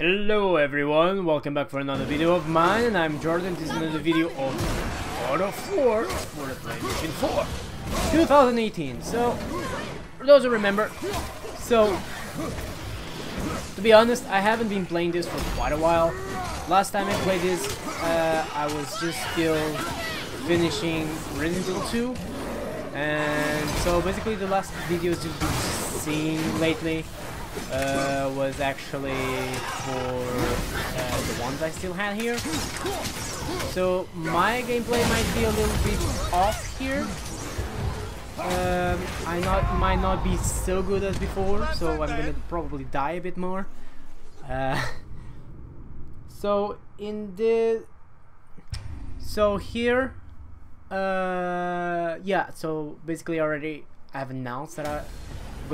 Hello everyone, welcome back for another video of mine, and I'm Jordan. This is another video of God of War for the PlayStation 4, 2018. So, for those who remember, to be honest, I haven't been playing this for quite a while. Last time I played this, I was just still finishing Resident Evil 2, and so basically the last videos you've been seeing lately was actually for the ones I still had here. So my gameplay might be a little bit off here. I might not be so good as before, so I'm gonna probably die a bit more. So basically already I have announced that I'm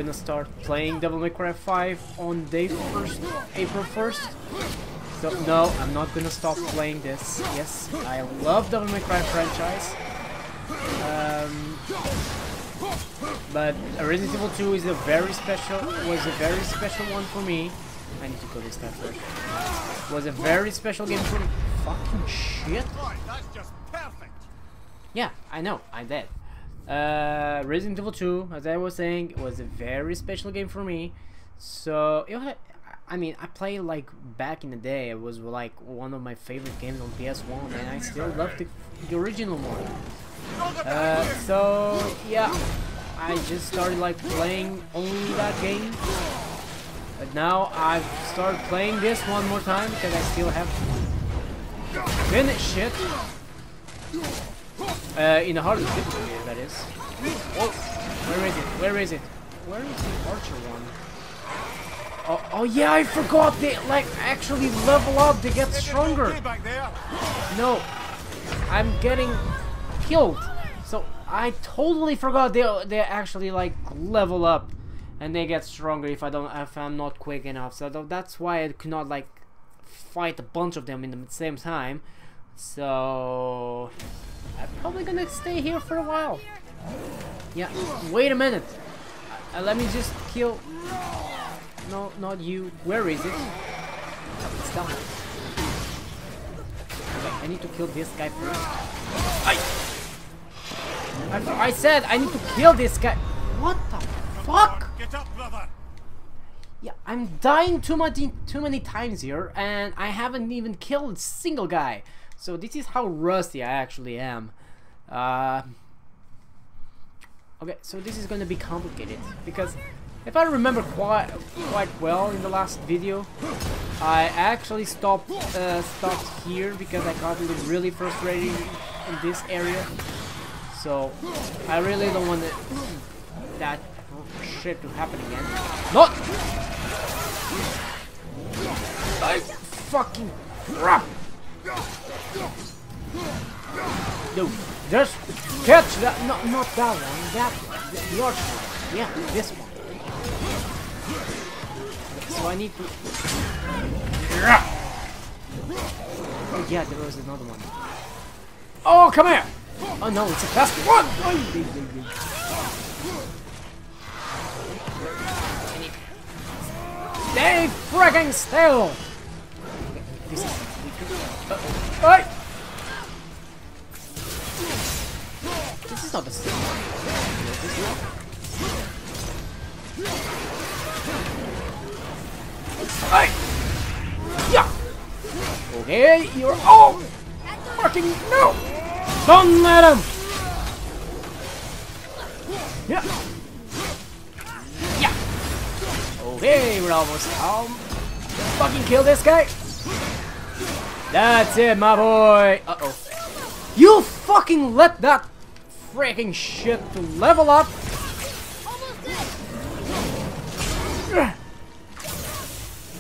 gonna start playing Devil May Cry 5 on April 1st. So no, I'm not gonna stop playing this. Yes, I love Devil May Cry franchise, but Resident Evil 2 is a very special one for me. I need to go this time first. Was a very special game for me. Fucking shit. That's just perfect. Yeah, I know. I'm dead. Resident Evil 2, as I was saying, was a very special game for me. So, I mean, I played like back in the day. It was like one of my favorite games on PS1, and I still love the original one. So, yeah, I just started like playing only that game. But now I've started playing this one more time because I still have finished it. In the hardest difficulty, that is. Oh, where is it? Where is it? Where is the archer one? Oh yeah, I forgot they like actually level up, they get stronger. No, I'm getting killed. So I totally forgot they actually like level up and they get stronger if I'm not quick enough. So that's why I could not like fight a bunch of them in the same time. So I'm probably gonna stay here for a while. Yeah, wait a minute. Let me just kill. No, not you. Where is it? Oh, it's down. Okay, I need to kill this guy first. I said I need to kill this guy. What the fuck? Get up, brother. Yeah, I'm dying too many times here, and I haven't even killed a single guy. So this is how rusty I actually am. Okay, so this is gonna be complicated because if I remember quite well in the last video, I actually stopped here because I got really frustrated in this area. So I really don't want that shit to happen again. No! I fucking crap! No, just catch that. No, not that one. That one. The archer one. Yeah, this one. So I need to. Oh yeah, there was another one. Oh, come here! Oh no, it's a fast one. Stay freaking still. This is this is not the same. Yeah. Okay, you're all fucking no. Don't let him. Yeah. Yeah. Okay, we're almost home. Fucking kill this guy. That's it, my boy! Uh-oh. You fucking let that freaking shit to level up!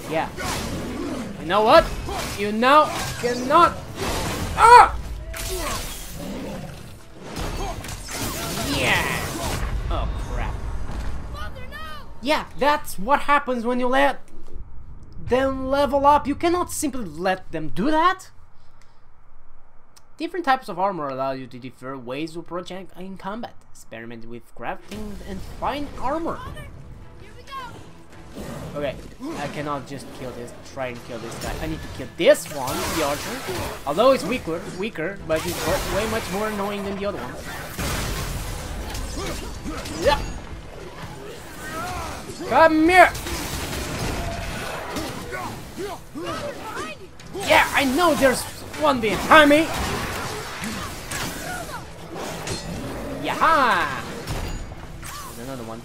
Yeah. You know what? You now cannot... Ah! Yeah! Oh, crap. Yeah, that's what happens when you let... them level up. You cannot simply let them do that. Different types of armor allow you to differ ways to approach in combat. Experiment with crafting and fine armor. Here we go. Okay, I cannot just kill this, try and kill this guy. I need to kill this one, the archer. Although it's weaker, but it's way much more annoying than the other one. Yeah. Come here! Yeah, I know there's one behind me! Yaha! There's another one,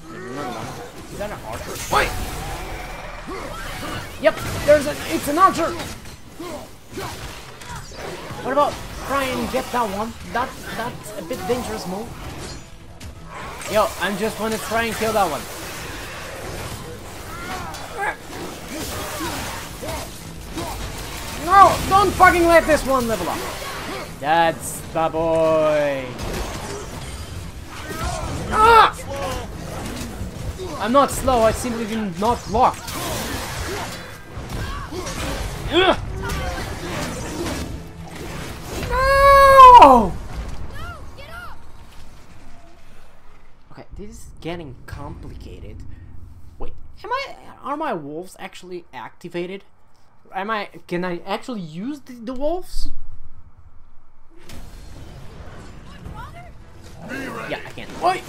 Is that an archer? Wait! Yep, it's an archer! What about try and get that one? That's a bit dangerous move. Yo, I'm just gonna try and kill that one. No! Don't fucking let this one level up! That's the boy! Ah! I'm not slow, I simply did not block. Ugh. No! Okay, this is getting complicated. Wait, are my wolves actually activated? Can I actually use the wolves? Yeah, I can. Wait!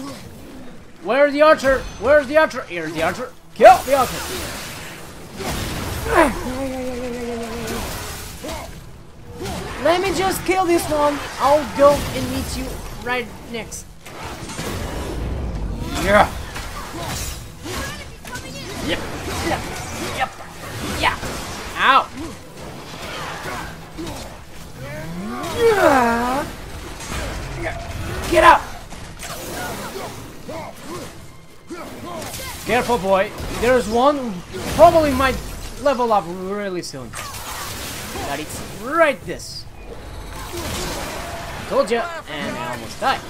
Where's the archer? Where's the archer? Here's the archer. Kill the archer! Let me just kill this one. I'll go and meet you right next. Yeah! Yep! Yep! Yep! Yeah! Ow! Yeah. Get up! Careful, boy. There's one who probably might level up really soon. But it's right this. Told ya, and I almost died.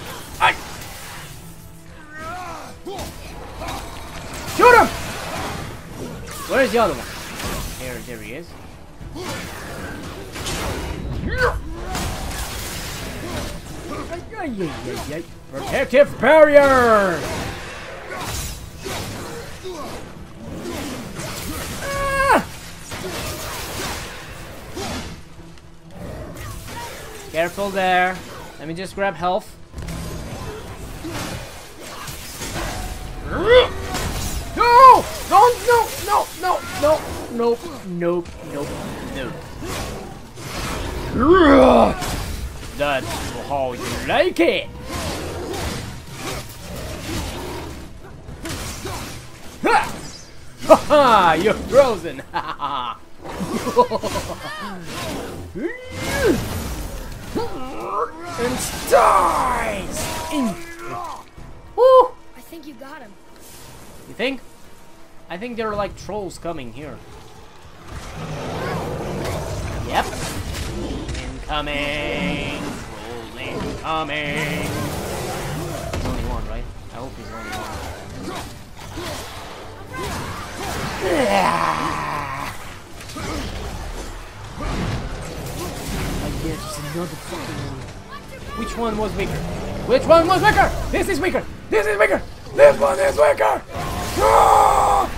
Aye. Shoot him! Where's the other one? Here, there he is. Protective barrier! Ah! Careful there. Let me just grab health. No! Don't! No! No! No! No! Nope! Nope! Nope! Nope! That's how you like it. Ha! Ha! You're frozen! Ha ha! And dies! Woo! I think you got him. You think? I think there are like trolls coming here. Yep. Incoming! Trolls incoming! There's only one, right? I hope there's only one. I guess another fucking one. Which one was weaker? Which one was weaker? This is weaker! This is weaker! This one is weaker! Ah!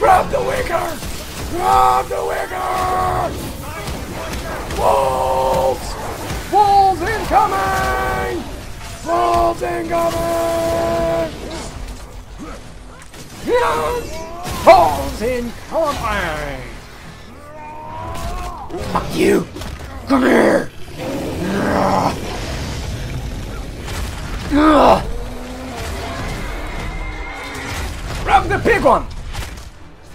Grab the weaker! Grab the weaker! Wolves! Wolves incoming! Wolves incoming! Yes! Wolves incoming! Fuck you! Come here! Grab the big one!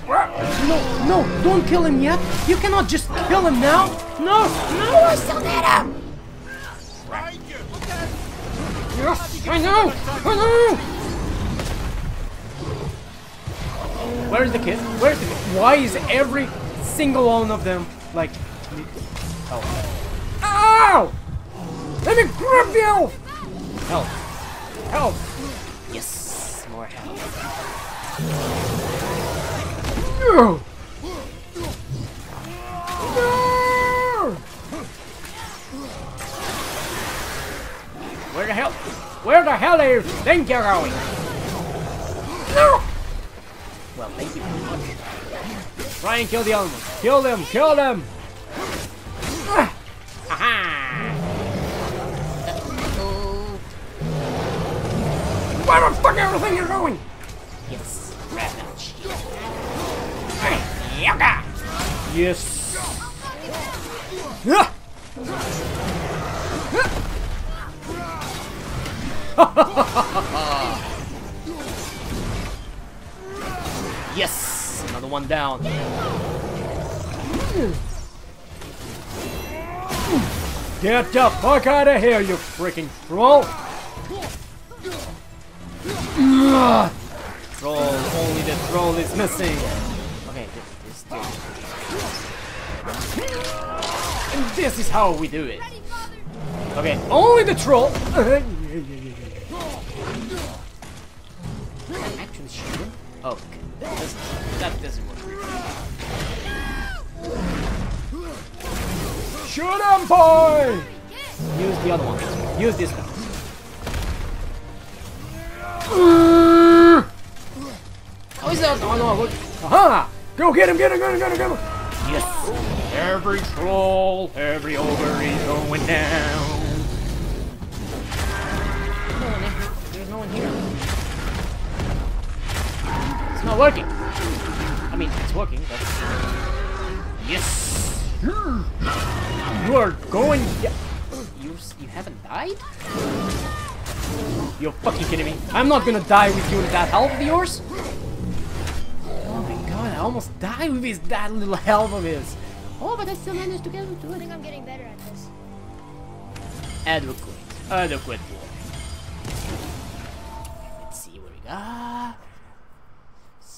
No, no, don't kill him yet! You cannot just kill him now! No, no, I still need him! Yes, I know! I know! Where's the kid? Where's the kid? Why is every single one of them like... Oh. Ow! Let me grab the elf! Help! Help! Yes! More help. No! No! Where the hell? Where the hell do you think you're going? No! Well, thank you very much. Try and kill the other one. Kill them! Kill them! Aha! Why the fuck everything you're doing? Yes. Ravage. Hey, yoga! Yes. Yes! Another one down. Get the fuck out of here, you freaking troll! Troll, only the troll is missing. Okay, this dude. And this is how we do it. Okay, only the troll. Actually shoot him? Oh, okay. That doesn't work. Shoot him, boy! Use the other one. Use this one. Oh, he's out. Oh, no. Aha! Go get him, get him, get him, get him, get him! Yes! Every troll, every ogre is going down. There's no one here. Not working. I mean, it's working, but yes, you are going. You haven't died? You're fucking kidding me! I'm not gonna die with you with that health of yours. Oh my god! I almost died with his that little health of his. Oh, but I still managed to get him to it. I think I'm getting better at this. Adequate, adequate. Let's see where we got.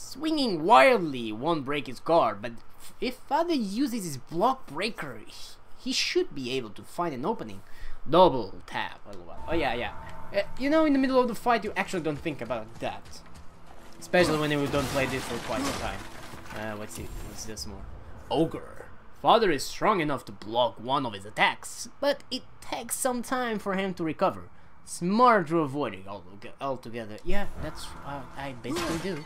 Swinging wildly won't break his guard, but if Father uses his block breaker, he should be able to find an opening. Double tap. Oh yeah, yeah. You know, in the middle of the fight, you actually don't think about that. Especially when you don't play this for quite some time. Let's see. What's this more? Ogre. Father is strong enough to block one of his attacks, but it takes some time for him to recover. Smart to avoid it altogether. Yeah, that's what I basically do.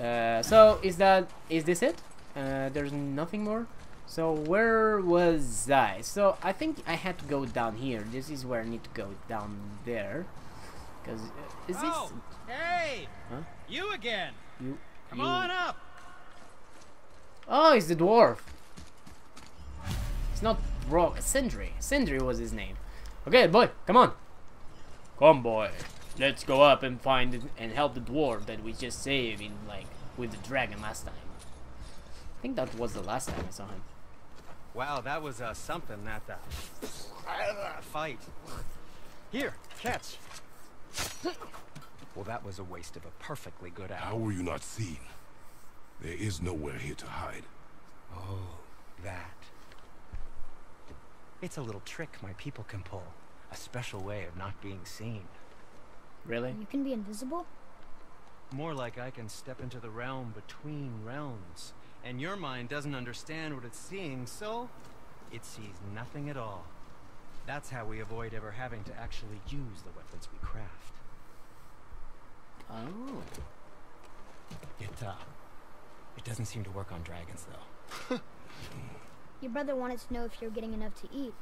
So is this it? There's nothing more. So where was I? So I think I had to go down here. This is where I need to go down there. Cause is this? Oh, hey, huh? You again? You come on up. Oh, it's the dwarf. It's not Brock. Sindri. Sindri was his name. Okay, boy, come on. Come, boy. Let's go up and find it and help the dwarf that we just saved in, like, with the dragon last time. I think that was the last time I saw him. Wow, that was something, that fight. Here, catch. Well, that was a waste of a perfectly good hour. How were you not seen? There is nowhere here to hide. Oh, that. It's a little trick my people can pull. A special way of not being seen. Really? You can be invisible? More like I can step into the realm between realms. And your mind doesn't understand what it's seeing, so it sees nothing at all. That's how we avoid ever having to actually use the weapons we craft. Oh. It doesn't seem to work on dragons, though. Your brother wanted to know if you're getting enough to eat.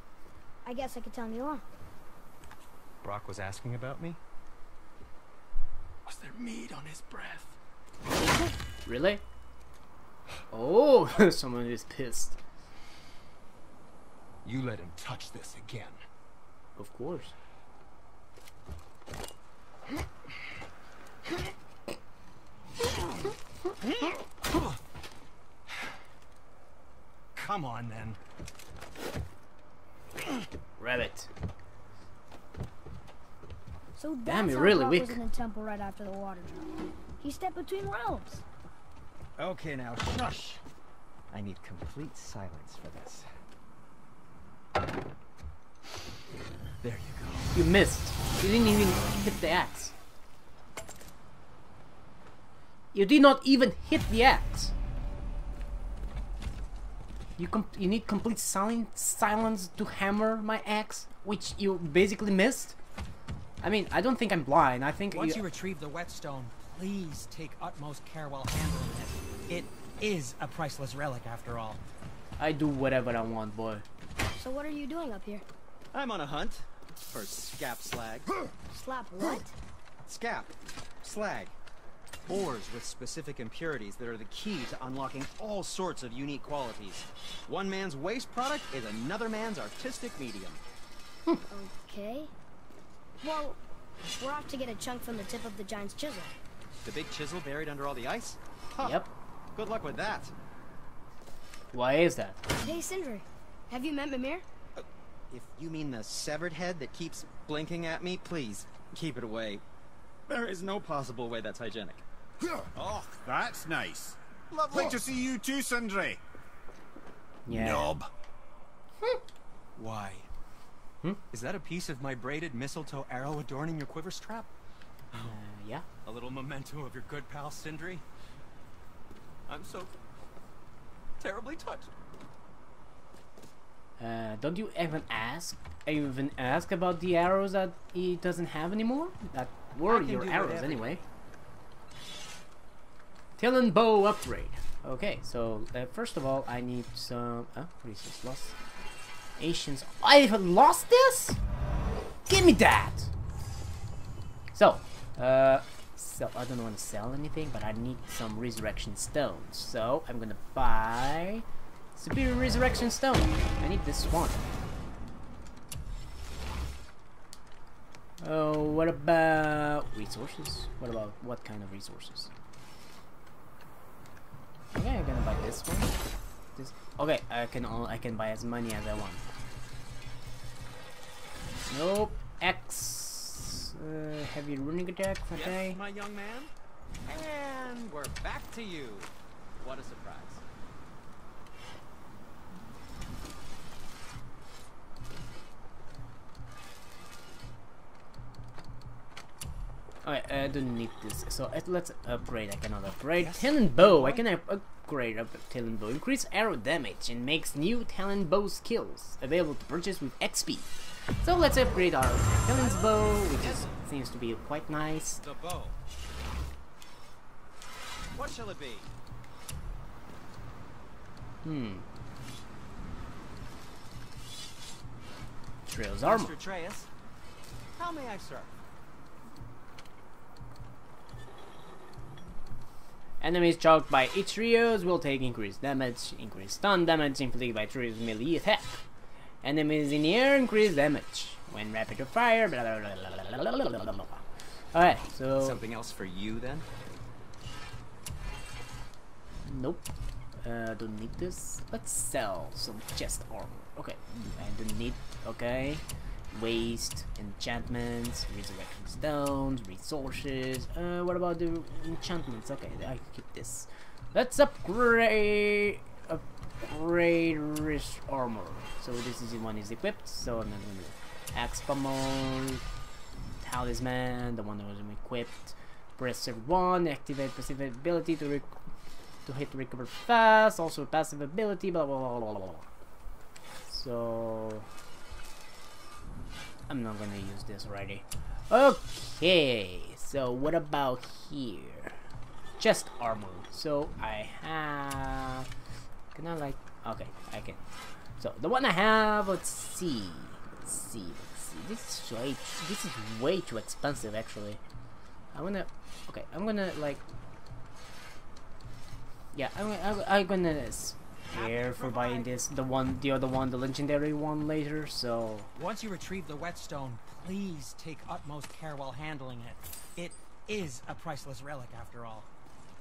I guess I could tell him you are. Brock was asking about me? Was there meat on his breath? Really? Oh, someone is pissed. You let him touch this again. Of course. Come on, then. Rabbit. So damn, you're really weak. Was in the temple right after the water jump. He stepped between realms. Okay, now shush. I need complete silence for this. There you go. You missed. You didn't even hit the axe. You did not even hit the axe. You need complete silence to hammer my axe, which you basically missed. I mean, I don't think I'm blind. I think once you retrieve the whetstone, Please take utmost care while handling it. It is a priceless relic after all. I do whatever I want, boy. So what are you doing up here? I'm on a hunt for Scap Slag. Slap what? Scap Slag. Ores with specific impurities that are the key to unlocking all sorts of unique qualities. One man's waste product is another man's artistic medium. Okay. Well, we're off to get a chunk from the tip of the giant's chisel. The big chisel buried under all the ice? Huh. Yep. Good luck with that. Why is that? Hey, Sindri. Have you met Mimir? If you mean the severed head that keeps blinking at me, please, keep it away. There is no possible way that's hygienic. Oh, that's nice. Lovely to see you too, Sindri. Yeah. Nob. Why? Hmm? Is that a piece of my braided mistletoe arrow adorning your quiver strap? Yeah. A little memento of your good pal, Sindri. I'm so terribly touched. Don't you even ask about the arrows that he doesn't have anymore? That were your arrows anyway. Talon Bow upgrade. Okay, so first of all, I need some. What is this? Lost Asians. I have lost this. Give me that. So, I don't want to sell anything, but I need some resurrection stones. So I'm gonna buy superior resurrection stone. I need this one. Oh, what about resources? What about what kind of resources? Okay, I'm gonna buy this one. This. Okay, I can buy as many as I want. Nope. X. Heavy running attack. Okay. Yes, my young man. And we're back to you. What a surprise. Alright, I don't need this, so let's upgrade. I cannot upgrade. Yes. Talon Bow, I can upgrade Talon Bow. Increase arrow damage and makes new Talon Bow skills available to purchase with XP. So let's upgrade our Talon Bow, which is, seems to be quite nice. The bow. What shall it be? Traeus armor. Mr. Traeus, how may I serve? Enemies choked by Ichrios will take increased damage, increased stun damage inflicted by Traeus melee attack. Enemies in the air increase damage when rapid or fire. Blah, blah, blah, blah, blah, blah, blah. All right, so something else for you then? Nope, don't need this. Let's sell some chest armor. Okay, I don't need. Okay, waste, enchantments, resurrection stones, resources. What about the enchantments? Okay, I keep this. Let's upgrade wrist armor. So this is one is equipped. So I'm not gonna do axe pommel, talisman, the one that wasn't equipped. Press F1, activate passive ability to hit recover fast. Also passive ability. Blah blah blah blah blah. So. I'm not gonna use this already. Okay, so what about here? Chest armor. So I have. Can I like? Okay, I can. So the one I have. Let's see. This is way too expensive, actually. I'm gonna like. Yeah, I'm gonna care for buying this, the other one, the legendary one later. So once you retrieve the whetstone, please take utmost care while handling it. It is a priceless relic after all.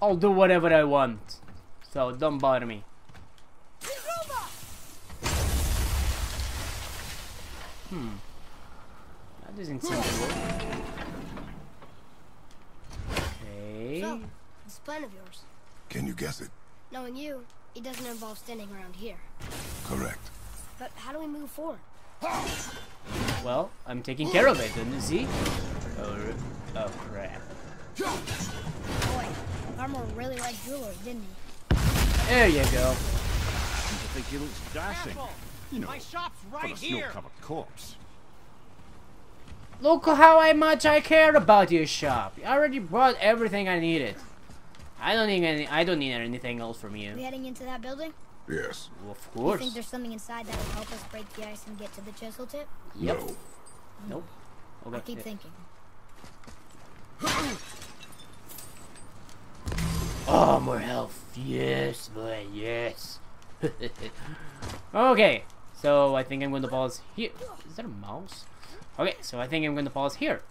I'll do whatever I want, so don't bother me. That doesn't seem good. Okay. So, this plan of yours. Can you guess it? Knowing you. It doesn't involve standing around here. Correct. But how do we move forward? Well, I'm taking care of it, don't you see? Oh crap. Boy, Armor really liked jewelry, didn't he? There you go. People think he looks dashing. Careful. You know, my shop's right here. But a snow-covered corpse. Look how much I care about your shop. You already brought everything I needed. I don't need anything else from you. Are we heading into that building? Yes. Well, of course. You think there's something inside that will help us break the ice and get to the chisel tip? Yep. No. Nope. Okay. I keep thinking. Oh, more health. Yes, boy, yes. Okay, so I think I'm going to pause here. Is that a mouse? Okay, so I think I'm going to pause here.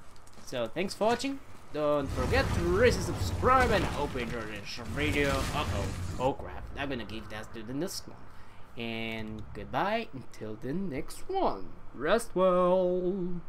So thanks for watching. Don't forget to raise and subscribe and hope you enjoyed this video. Oh crap. I'm going to give that to the next one. And goodbye until the next one. Rest well.